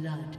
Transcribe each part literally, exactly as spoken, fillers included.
blood.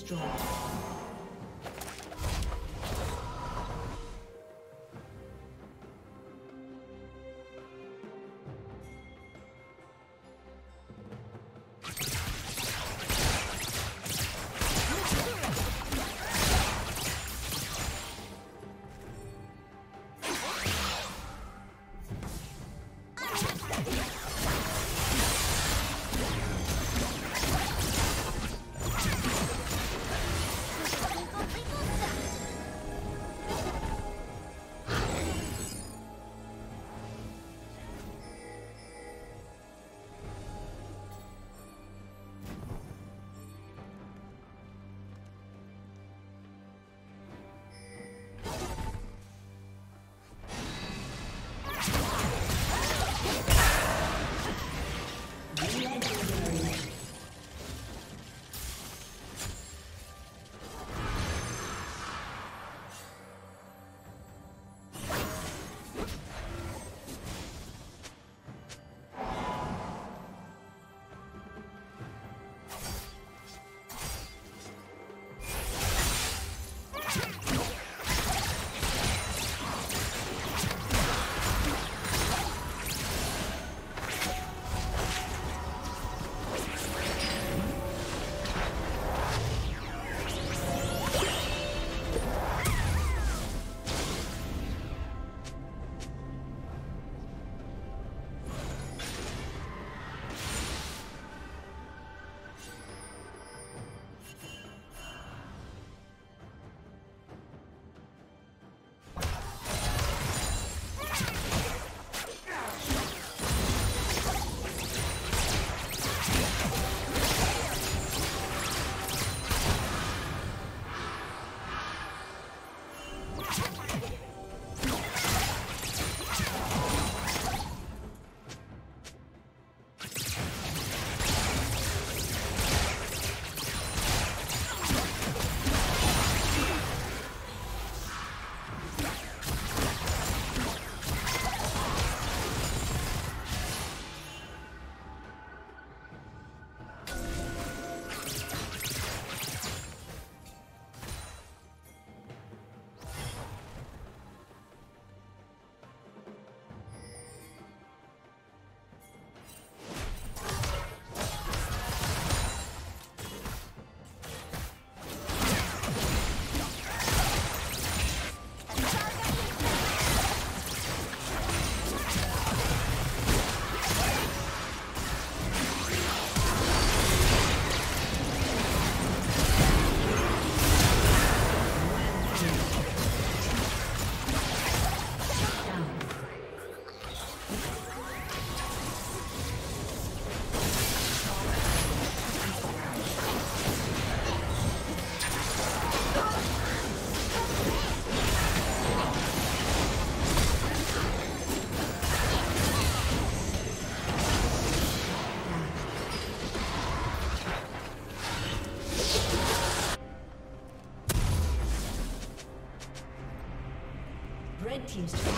destroyed. Red team's turn.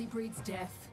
jealousy breeds death.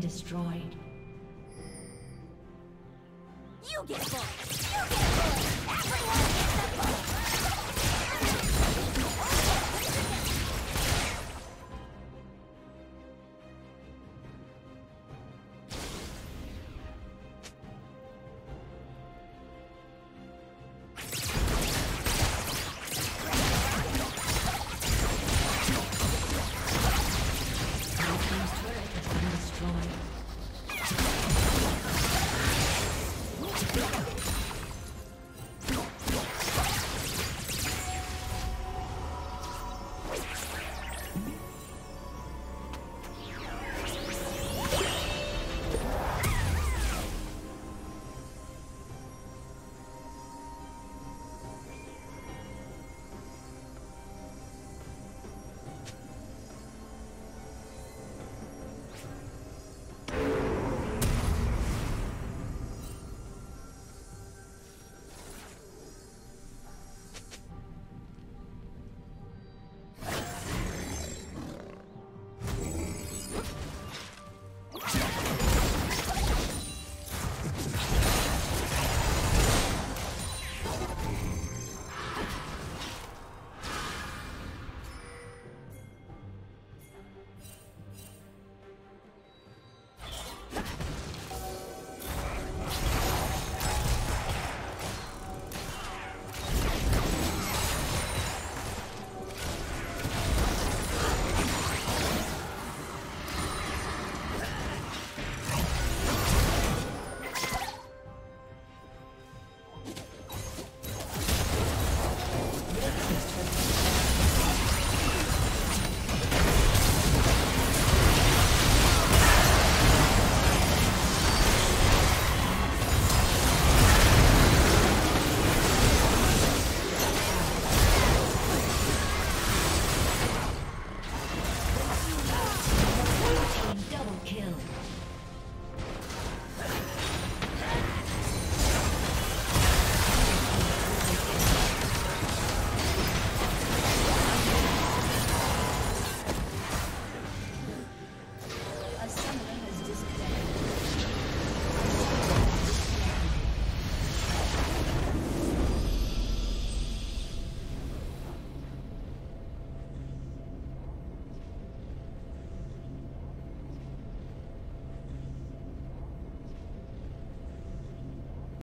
Destroyed. You get bored. You get